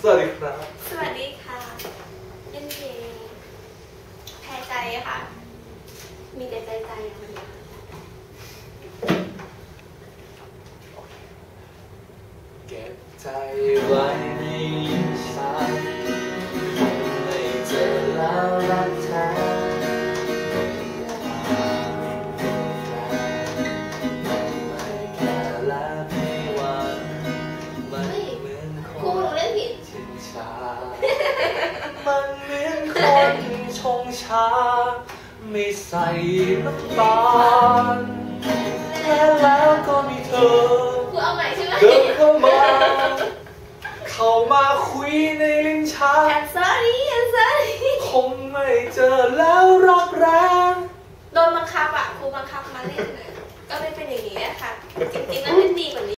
สวัสดีครับสวัสดีค่ะเล่นเพลงแพ้ใจค่ะมีแต่ใจอย่างเดียวเก็บใจไว้ในฉันไม่เจอแล้วรักแท้มันเหมือนคนชงชาไม่ใส่น้ำตาลแล้วก็มีเธอเดินเข้ามาคุยในลิ้นชักคงไม่เจอแล้วรักแรงโดนบังคับอ่ะครูบังคับมาเล่นก็ไม่เป็นอย่างนี้นะคะจริงๆแล้วมันดีกว่านี้